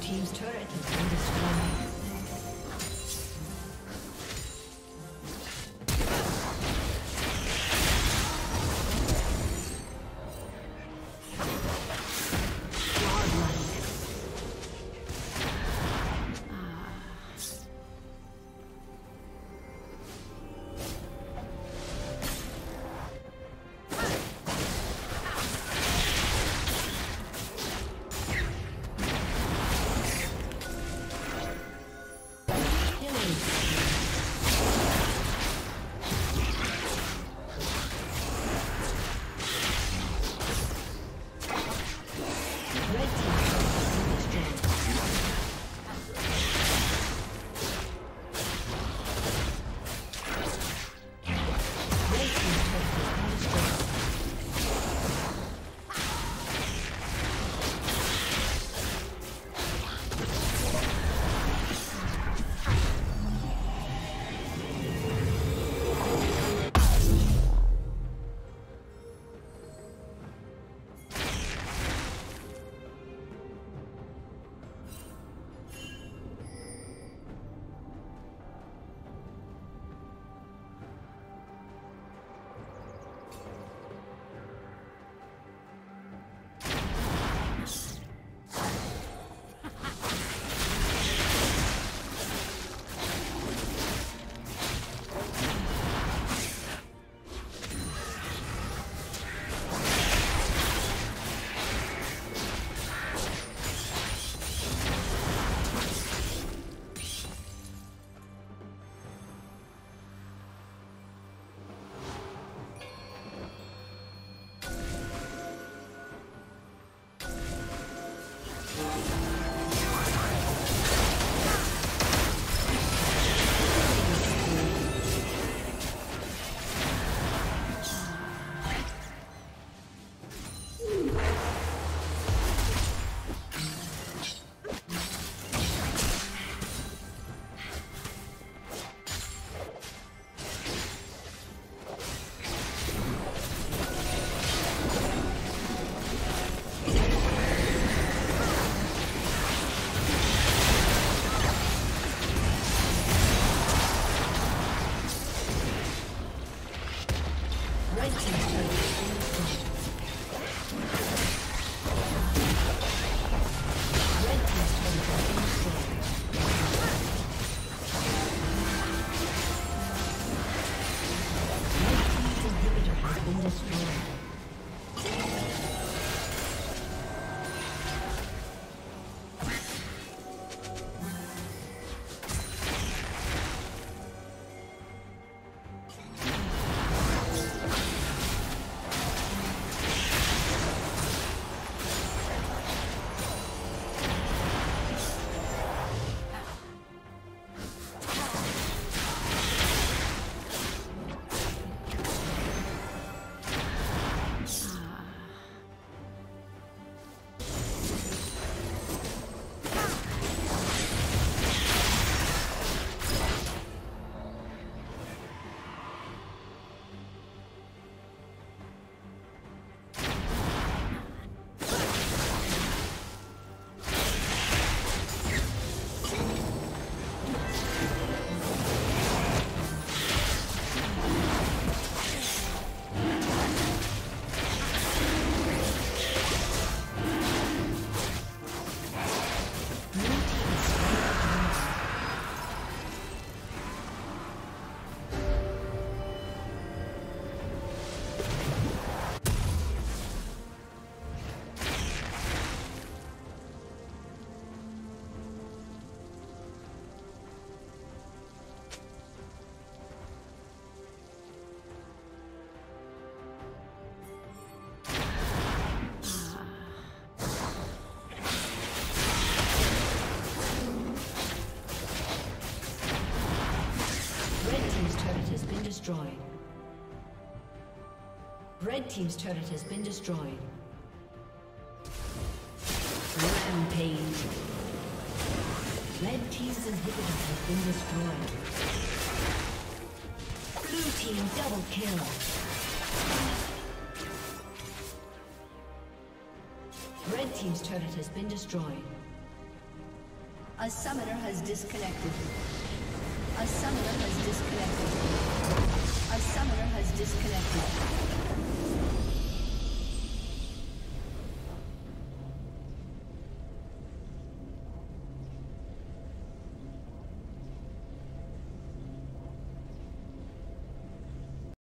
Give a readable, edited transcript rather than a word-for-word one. Team's turret has been destroyed. destroyed. Red team's turret has been destroyed. Rampage. Red team's inhibitor has been destroyed. Blue team double kill. Red team's turret has been destroyed. A summoner has disconnected.